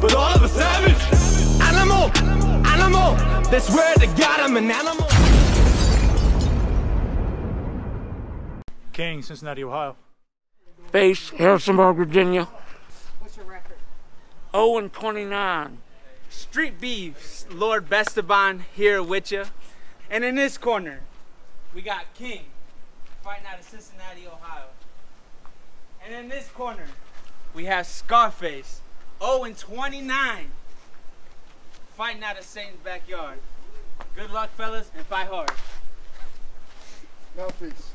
but all of a savage. Animal, animal, that's where they got him, an animal. King, Cincinnati, Ohio. Face, Harrisonburg, Virginia. What's your record? 0-29. Street Beefs, Lord Besteban here with you. And in this corner, we got King, fighting out of Cincinnati, Ohio. And in this corner, we have Scarface, 0-29, fighting out of Satans Backyard. Good luck, fellas, and fight hard. Mouthpiece.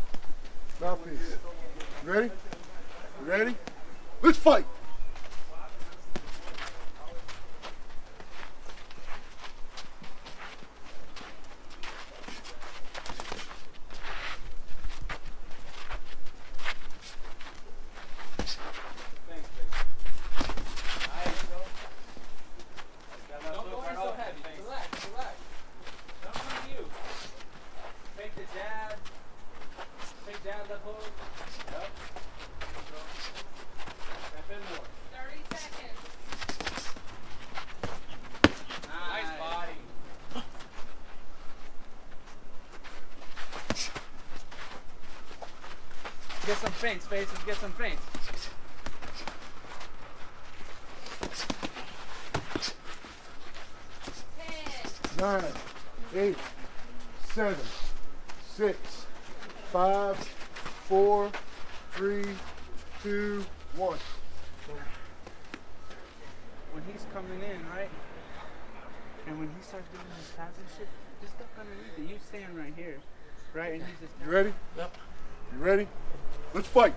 Mouthpiece. Ready? Ready? Let's fight! Get some feints, Face. Let's get some feints. Ten. 9, 8, 7, 6, 5, 4, 3, 2, 1. When he's coming in, right? And when he starts doing his pass and shit, just duck underneath it. You stand right here, right? And he's just. You ready? Yep. You ready? Let's fight.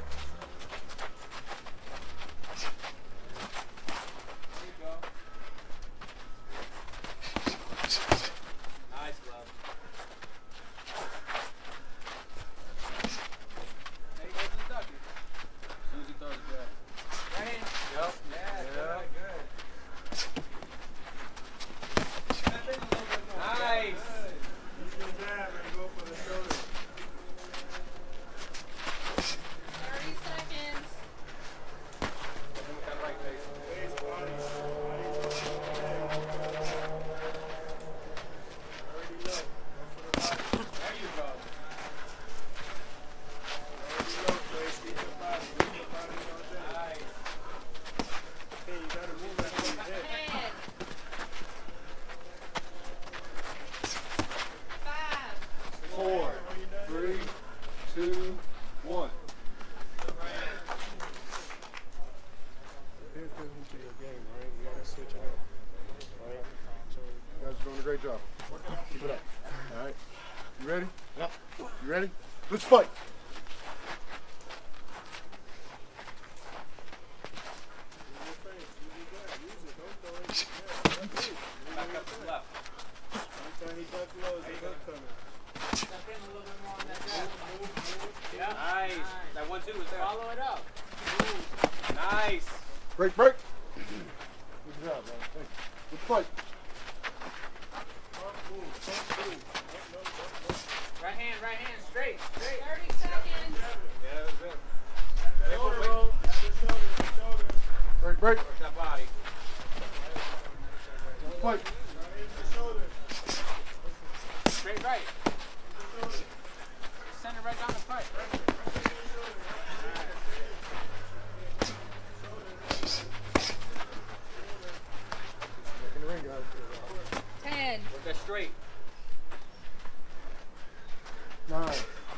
Great job. Keep it up. All right. You ready? Yep. You ready? Let's fight. Back up to the left. Step in a little bit more on that back. Move. Nice. That 1-2 was there. Follow it up. Move. Nice. Break. Good job, man. Thanks. Let's fight. Right hand, straight. 30 seconds. Yeah, that's it. Shoulder. Break. Work that body. Fight. Straight right. Send it right down the pipe. Right. 10. Work that straight. 9,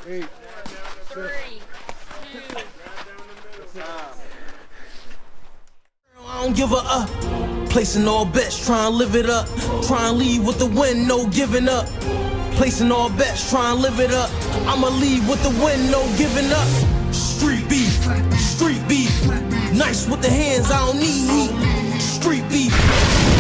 8, 7, 3, 2, 1. I don't give a placing all bets, try and live it up. Try and leave with the win, no giving up. Placing all bets, try and live it up. I'ma leave with the win, no giving up. Street beef. Nice with the hands, I don't need heat. Street beef.